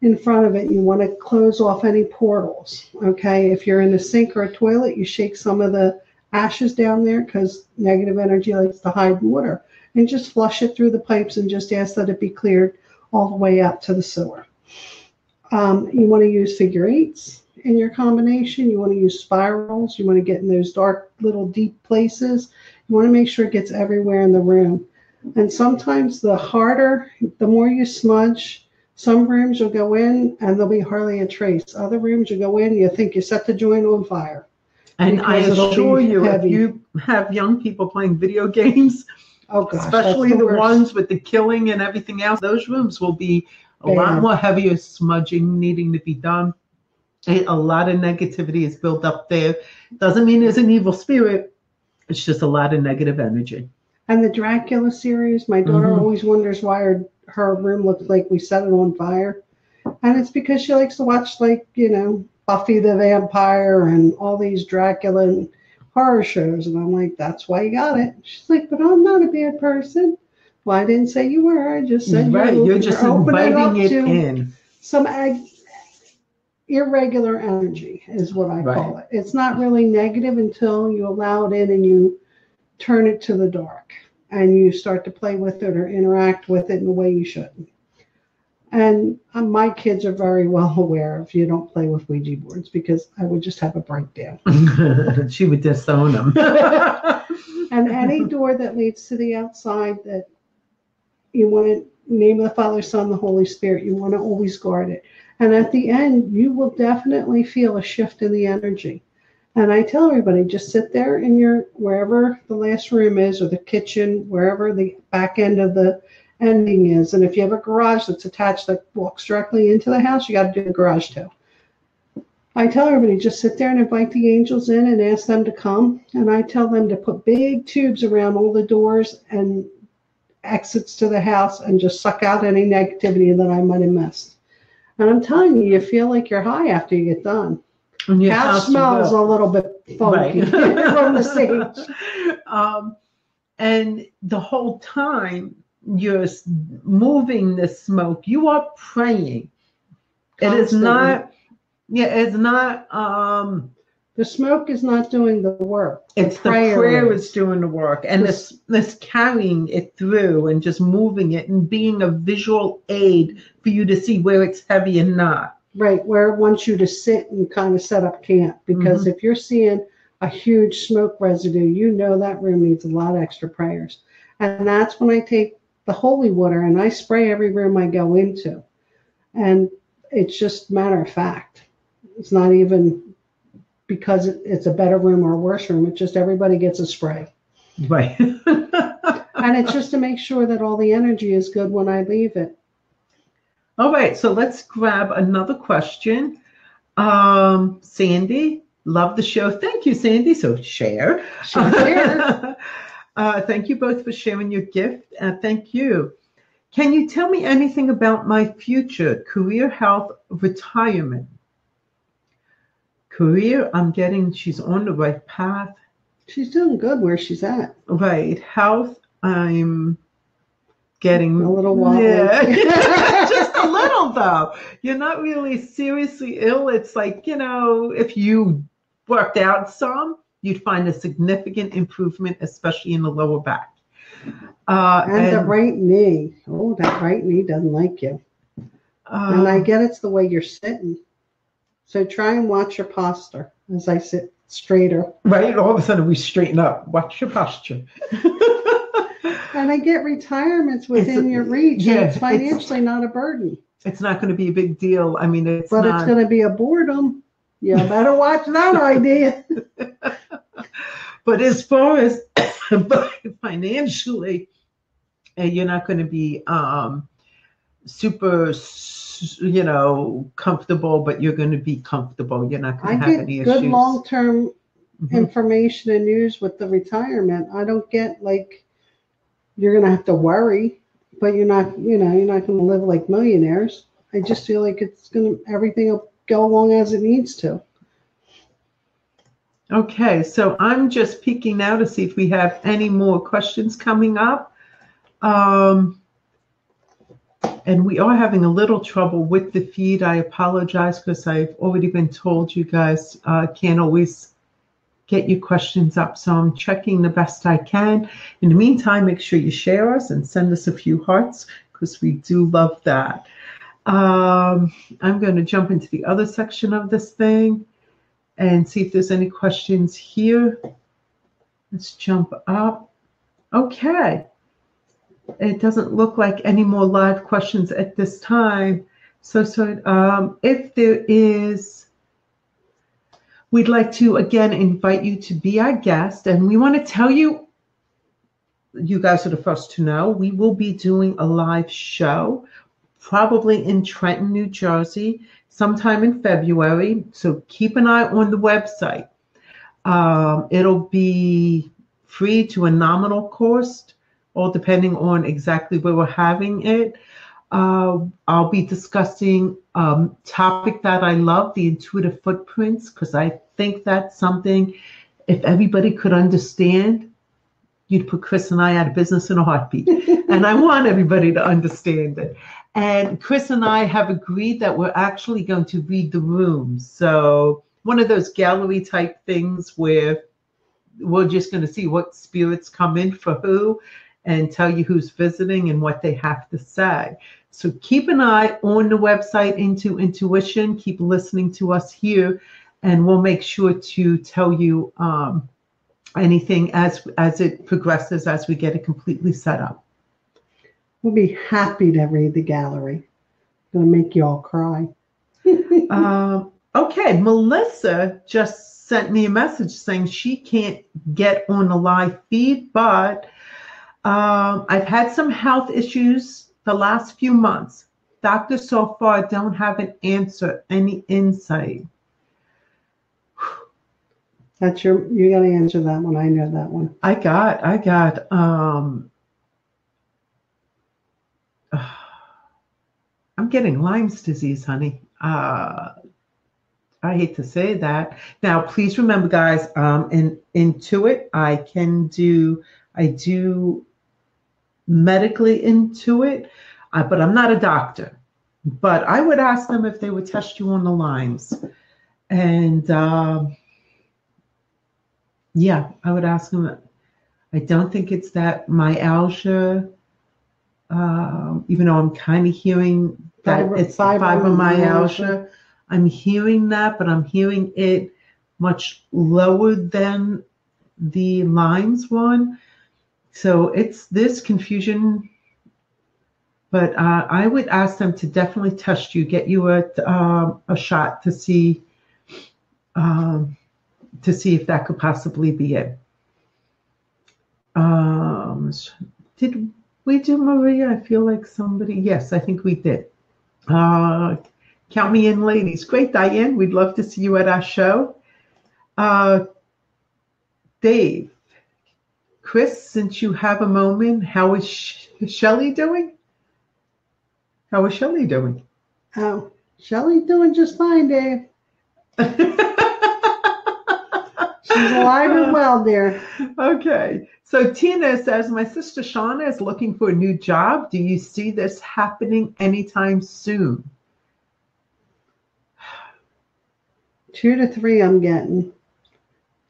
in front of it. You want to close off any portals. Okay, if you're in a sink or a toilet, you shake some of the ashes down there, because negative energy likes to hide water, and just flush it through the pipes and just ask that it be cleared all the way up to the sewer. You want to use figure 8s in your combination. You want to use spirals. You want to get in those dark little deep places. You want to make sure it gets everywhere in the room. And sometimes the harder, the more you smudge, some rooms you'll go in and there'll be hardly a trace. Other rooms you go in, you think you set the joint on fire. And I assure you, if you have young people playing video games, oh, gosh, especially the ones with the killing and everything else, those rooms will be a lot more heavier smudging needing to be done. And a lot of negativity is built up there. Doesn't mean there's an evil spirit. It's just a lot of negative energy. And the Dracula series, my daughter always wonders why her room looks like we set it on fire. And it's because she likes to watch, like, you know, Buffy the Vampire and all these Dracula and horror shows, and I'm like, that's why you got it. She's like, but I'm not a bad person. Well, I didn't say you were. I just said you're just inviting it in. Some irregular energy is what I call it. It's not really negative until you allow it in and you turn it to the dark and you start to play with it or interact with it in a way you shouldn't. And my kids are very well aware if you don't play with Ouija boards, because I would just have a breakdown. She would disown them. And any door that leads to the outside that you want to name the Father, Son, the Holy Spirit, you want to always guard it. And at the end, you will definitely feel a shift in the energy. And I tell everybody, just sit there in your, wherever the last room is, or the kitchen, wherever the back end of the ending is. And if you have a garage that's attached that walks directly into the house, you got to do the garage too. I tell everybody, just sit there and invite the angels in and ask them to come. And I tell them to put big tubes around all the doors and exits to the house and just suck out any negativity that I might have missed. And I'm telling you, you feel like you're high after you get done. And your house smells a little bit funky from the stage. And the whole time you're moving the smoke, you are praying. Constantly. It is not, it's not. The smoke is not doing the work. It's the prayer is doing the work. And this carrying it through and just moving it and being a visual aid for you to see where it's heavy and not. Right, where it wants you to sit and kind of set up camp. Because if you're seeing a huge smoke residue, you know that room needs a lot of extra prayers. And that's when I take the holy water and I spray every room I go into. And it's just matter of fact. It's not even because it's a better room or a worse room. It's just everybody gets a spray. Right. And it's just to make sure that all the energy is good when I leave it. All right. So let's grab another question. Sandy, love the show. Thank you, Sandy. So share. Thank you both for sharing your gift. Thank you. Can you tell me anything about my future, career, health, retirement? Career, I'm getting, she's on the right path. She's doing good where she's at. Right. Health, I'm getting a little wobbly. Yeah. Just a little, though. You're not really seriously ill. It's like, you know, if you worked out some, you'd find a significant improvement, especially in the lower back. And the right knee. Oh, that right knee doesn't like you. And I get it's the way you're sitting. So try and watch your posture as I sit straighter. Right, all of a sudden we straighten up. Watch your posture. And I get retirement's within your reach. Yeah, and it's financially not a burden. It's not going to be a big deal. I mean, it's but it's going to be a boredom. You better watch that idea. But as far as financially, you're not going to be super, you know, comfortable, but you're going to be comfortable. You're not going to have any issues. I get good long-term information and news with the retirement. I don't get like you're going to have to worry, but you're not, you know, you're not going to live like millionaires. I just feel like it's going to, everything will go along as it needs to. Okay, so I'm just peeking now to see if we have any more questions coming up. And we are having a little trouble with the feed. I apologize because I've already been told you guys can't always get your questions up. So I'm checking the best I can. In the meantime, make sure you share us and send us a few hearts because we do love that. I'm going to jump into the other section of this thing and see if there's any questions here. Let's jump up. Okay. It doesn't look like any more live questions at this time. So if there is, we'd like to, again, invite you to be our guest. And we want to tell you, you guys are the first to know, we will be doing a live show, probably in Trenton, New Jersey, sometime in February. So keep an eye on the website. It'll be free to a nominal cost, all depending on exactly where we're having it. I'll be discussing a topic that I love, the intuitive footprints, because I think that's something, if everybody could understand, you'd put Chris and I out of business in a heartbeat. And I want everybody to understand it. And Chris and I have agreed that we're actually going to read the room. So one of those gallery type things where we're just going to see what spirits come in for who, and tell you who's visiting and what they have to say. So keep an eye on the website, Into Intuition. Keep listening to us here, and we'll make sure to tell you anything as it progresses, as we get it completely set up. We'll be happy to read the gallery. It's going to make you all cry. Okay, Melissa just sent me a message saying she can't get on the live feed, but I've had some health issues the last few months. Doctors so far don't have an answer, any insight. That's you got to answer that one. I know that one. I got I'm getting Lyme's disease, honey. I hate to say that. Now, please remember, guys, in Intuit, I do medically Intuit, but I'm not a doctor. But I would ask them if they would test you on the Lyme's. And yeah, I would ask them. I don't think it's that myalgia, even though I'm kind of hearing that it's fibromyalgia. I'm hearing that, but I'm hearing it much lower than the Lyme's one. So it's this confusion. But I would ask them to definitely test you, get you a shot to see if that could possibly be it. Did we do Maria? I feel like somebody. Yes, I think we did. Count me in, ladies. Great, Diane. We'd love to see you at our show. Dave, Chris, since you have a moment, how is Shelley doing? How is Shelley doing? Oh, Shelley doing just fine, Dave. She's alive and well, dear. Okay. So Tina says, my sister Shauna is looking for a new job. Do you see this happening anytime soon? 2 to 3 I'm getting.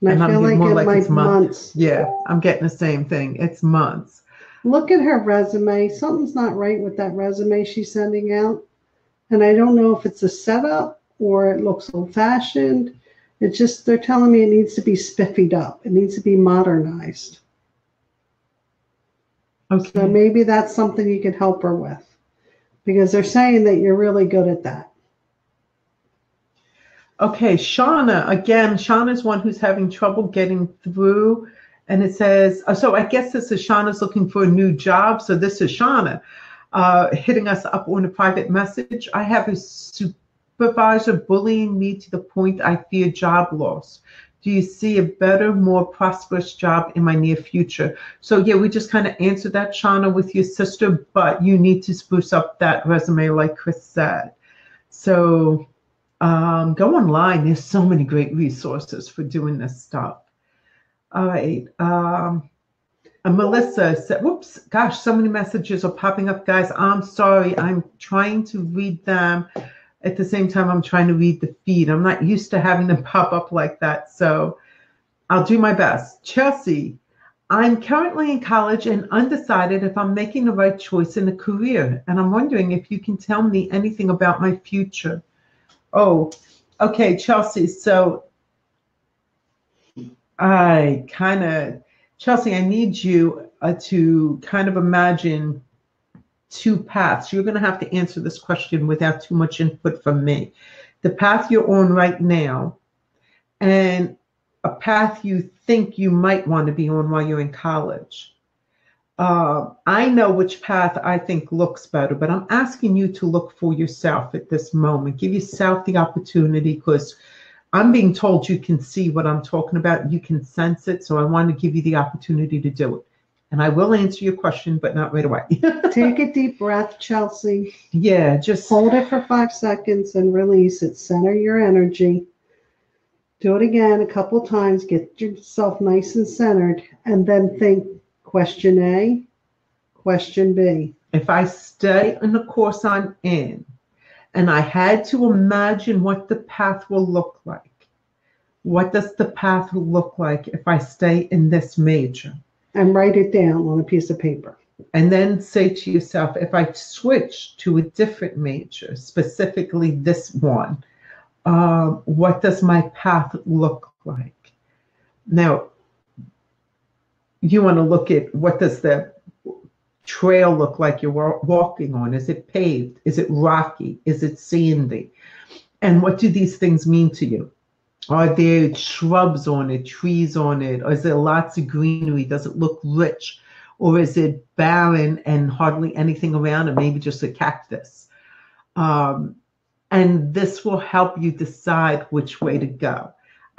And I feel like it might months. Yeah, I'm getting the same thing. It's months. Look at her resume. Something's not right with that resume she's sending out. And I don't know if it's a setup or it looks old-fashioned. It's just they're telling me it needs to be spiffied up. It needs to be modernized. Okay. So maybe that's something you could help her with. Because they're saying that you're really good at that. Okay, Shauna. Again, Shauna's one who's having trouble getting through. And it says, so I guess this is Shauna's looking for a new job. So this is Shauna hitting us up on a private message. I have a supervisor bullying me to the point I fear job loss. Do you see a better, more prosperous job in my near future? So, yeah, we just kind of answered that, Shauna, with your sister, but you need to spruce up that resume like Chris said. So go online. There's so many great resources for doing this stuff. All right. Melissa said, whoops, gosh, so many messages are popping up, guys. I'm sorry. I'm trying to read them. At the same time, I'm trying to read the feed. I'm not used to having them pop up like that. So I'll do my best. Chelsea, I'm currently in college and undecided if I'm making the right choice in a career. And I'm wondering if you can tell me anything about my future. Oh, okay, Chelsea. So I kind of, Chelsea, I need you to kind of imagine two paths. You're going to have to answer this question without too much input from me. The path you're on right now and a path you think you might want to be on while you're in college. I know which path I think looks better, but I'm asking you to look for yourself at this moment. Give yourself the opportunity because I'm being told you can see what I'm talking about. You can sense it. So I want to give you the opportunity to do it. And I will answer your question, but not right away. Take a deep breath, Chelsea. Yeah, just hold it for 5 seconds and release it. Center your energy. Do it again a couple times. Get yourself nice and centered. And then think question A, question B. If I stay in the course I'm in, and I had to imagine what the path will look like. What does the path look like if I stay in this major? And write it down on a piece of paper. And then say to yourself, if I switch to a different major, specifically this one, what does my path look like? Now, you want to look at what does the trail look like you're walking on? Is it paved? Is it rocky? Is it sandy? And what do these things mean to you? Are there shrubs on it, trees on it? Or is there lots of greenery? Does it look rich? Or is it barren and hardly anything around it, maybe just a cactus? And this will help you decide which way to go.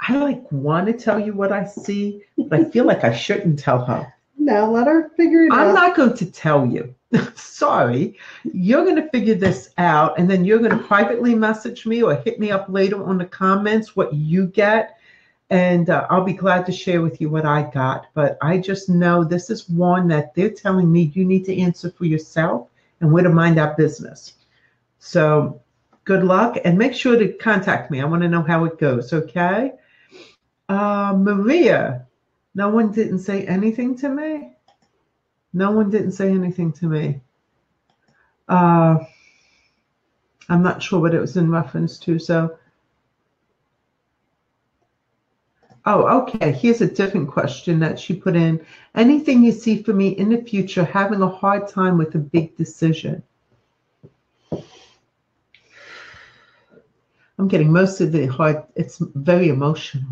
I want to tell you what I see, but I feel like I shouldn't tell her. No, let her figure it out. I'm not going to tell you. Sorry. You're going to figure this out, and then you're going to privately message me or hit me up later on the comments what you get, and I'll be glad to share with you what I got. But I just know this is one that they're telling me you need to answer for yourself, and we're to mind our business. So good luck, and make sure to contact me. I want to know how it goes, okay? Maria, no one didn't say anything to me. No one didn't say anything to me. I'm not sure what it was in reference to, so. Oh, okay, here's a different question that she put in. Anything you see for me in the future having a hard time with a big decision? I'm getting most of the hard, it's very emotional.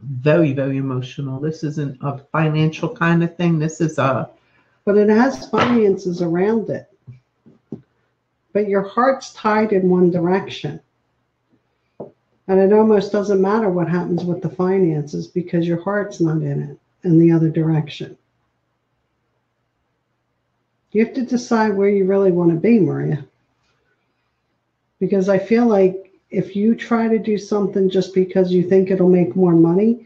Very, very emotional. This isn't a financial kind of thing. This is a... But it has finances around it. But your heart's tied in one direction. And it almost doesn't matter what happens with the finances because your heart's not in it, in the other direction. You have to decide where you really want to be, Maria. Because I feel like if you try to do something just because you think it'll make more money,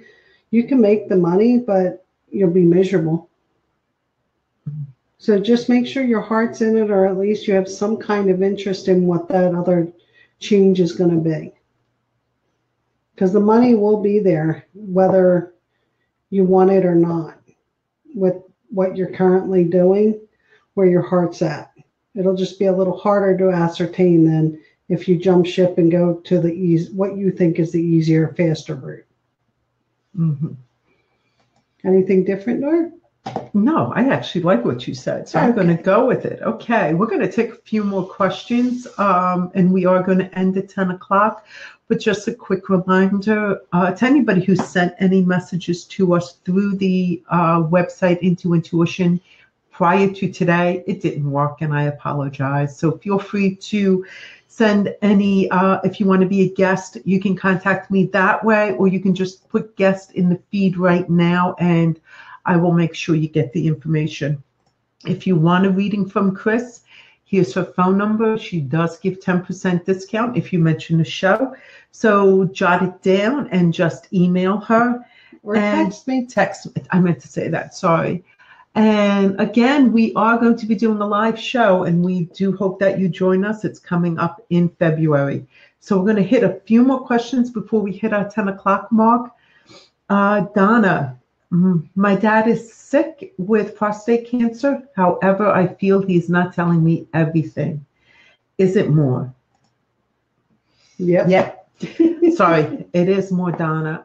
you can make the money, but you'll be miserable. So just make sure your heart's in it, or at least you have some kind of interest in what that other change is going to be. Because the money will be there, whether you want it or not, with what you're currently doing, where your heart's at. It'll just be a little harder to ascertain than if you jump ship and go to the what you think is the easier, faster route. Mm-hmm. Anything different, Nora? No, I actually like what you said, so okay. I'm going to go with it. Okay, we're going to take a few more questions, and we are going to end at 10 o'clock. But just a quick reminder to anybody who sent any messages to us through the website Into Intuition prior to today, it didn't work, and I apologize. So feel free to send any, if you want to be a guest, you can contact me that way, or you can just put guest in the feed right now, and I will make sure you get the information. If you want a reading from Chris, here's her phone number. She does give 10% discount if you mention the show. So jot it down and just email her. Or text me. Text me. I meant to say that. Sorry. And again, we are going to be doing a live show, and we do hope that you join us. It's coming up in February. So we're going to hit a few more questions before we hit our 10 o'clock mark. Donna. My dad is sick with prostate cancer. However, I feel he's not telling me everything. Is it more? Yep. Yep. Sorry, it is more, Donna.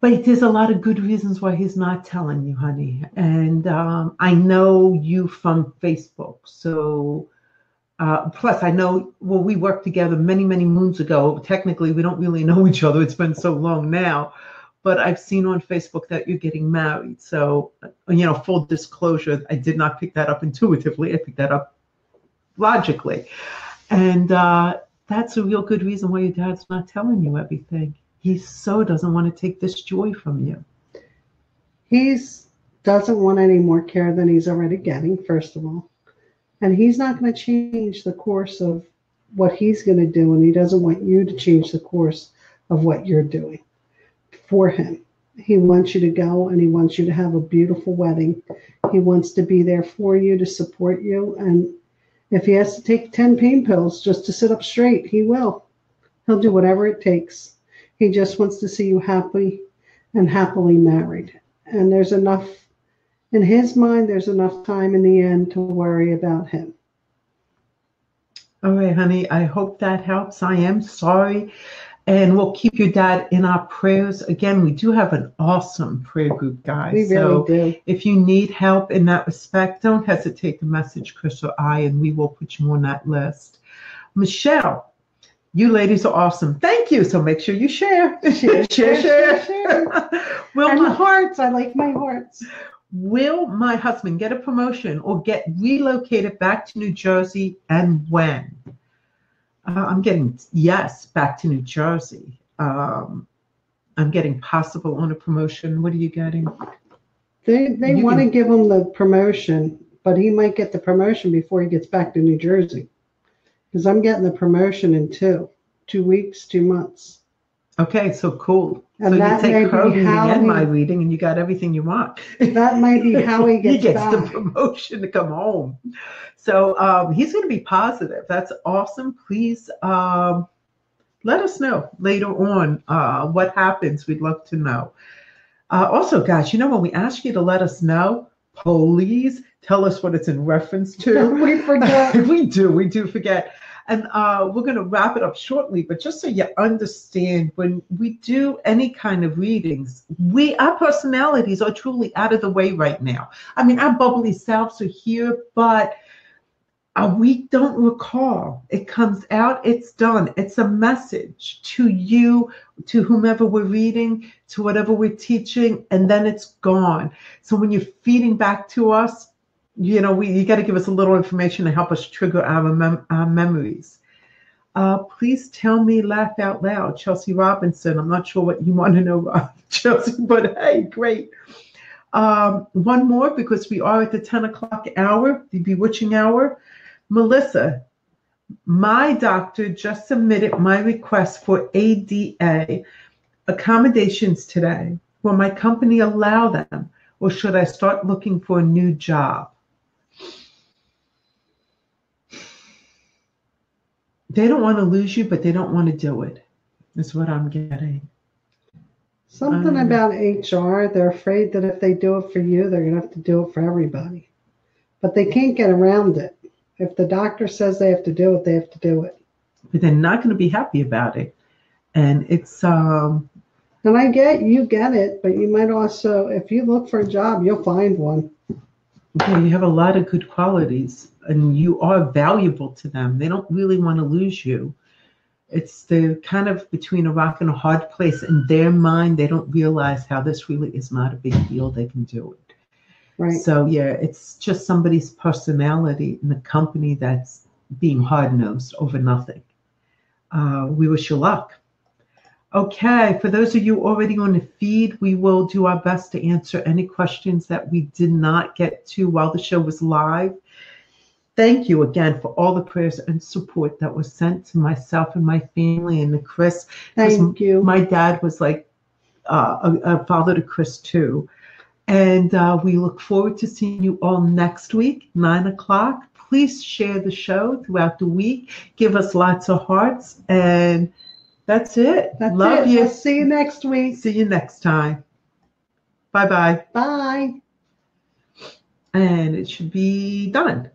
But there's a lot of good reasons why he's not telling you, honey. And I know you from Facebook. So plus I know, well, we worked together many, many moons ago. Technically, we don't really know each other. It's been so long now. But I've seen on Facebook that you're getting married. So, you know, full disclosure, I did not pick that up intuitively. I picked that up logically. And that's a real good reason why your dad's not telling you everything. He so doesn't want to take this joy from you. He doesn't want any more care than he's already getting, first of all. And he's not going to change the course of what he's going to do. And he doesn't want you to change the course of what you're doing. For him, he wants you to go, and he wants you to have a beautiful wedding. He wants to be there for you, to support you, and if he has to take 10 pain pills just to sit up straight, he will. He'll do whatever it takes. He just wants to see you happy and happily married. And there's enough in his mind, there's enough time in the end to worry about him. All right, honey, I hope that helps. I am sorry. And we'll keep your dad in our prayers. Again, we do have an awesome prayer group, guys. We really do. If you need help in that respect, don't hesitate to message Chris or I, and we will put you on that list. Michelle, you ladies are awesome. Thank you. So make sure you share. Share. Well, and my hearts. I like my hearts. Will my husband get a promotion or get relocated back to New Jersey, and when? I'm getting yes back to New Jersey. I'm getting possible on a promotion. What are you getting? They want to give him the promotion, but he might get the promotion before he gets back to New Jersey. Because I'm getting the promotion in two weeks, 2 months. Okay, so cool. And so that you take her and my reading, and you got everything you want. That might be how he gets back. The promotion to come home. So he's going to be positive. That's awesome. Please let us know later on what happens. We'd love to know. Also, guys, you know, when we ask you to let us know, please tell us what it's in reference to. We forget. We do forget. And we're going to wrap it up shortly, but just so you understand, when we do any kind of readings, our personalities are truly out of the way right now. I mean, our bubbly selves are here, but we don't recall. It comes out, it's done. It's a message to you, to whomever we're reading, to whatever we're teaching, and then it's gone. So when you're feeding back to us, you know, you got to give us a little information to help us trigger our memories. Please tell me, laugh out loud, Chelsea Robinson. I'm not sure what you want to know, Chelsea, but hey, great. One more, because we are at the 10 o'clock hour, the bewitching hour. Melissa, my doctor just submitted my request for ADA accommodations today. Will my company allow them, or should I start looking for a new job? They don't want to lose you, but they don't want to do it, is what I'm getting. Something about HR, they're afraid that if they do it for you, they're going to have to do it for everybody. But they can't get around it. If the doctor says they have to do it, they have to do it. But they're not going to be happy about it. And it's... And you get it, but you might also, if you look for a job, you'll find one. Okay, you have a lot of good qualities, and you are valuable to them. They don't really want to lose you. They're kind of between a rock and a hard place. In their mind, they don't realize how this really is not a big deal. They can do it. Right. So, yeah, it's just somebody's personality in the company that's being hard-nosed over nothing. We wish you luck. Okay, for those of you already on the feed, we will do our best to answer any questions that we did not get to while the show was live. Thank you again for all the prayers and support that was sent to myself and my family and to Chris. Thank you. My dad was like a father to Chris too. And we look forward to seeing you all next week, 9 o'clock. Please share the show throughout the week. Give us lots of hearts, and... that's it. Love you. See you next week. See you next time. Bye-bye. Bye. And it should be done.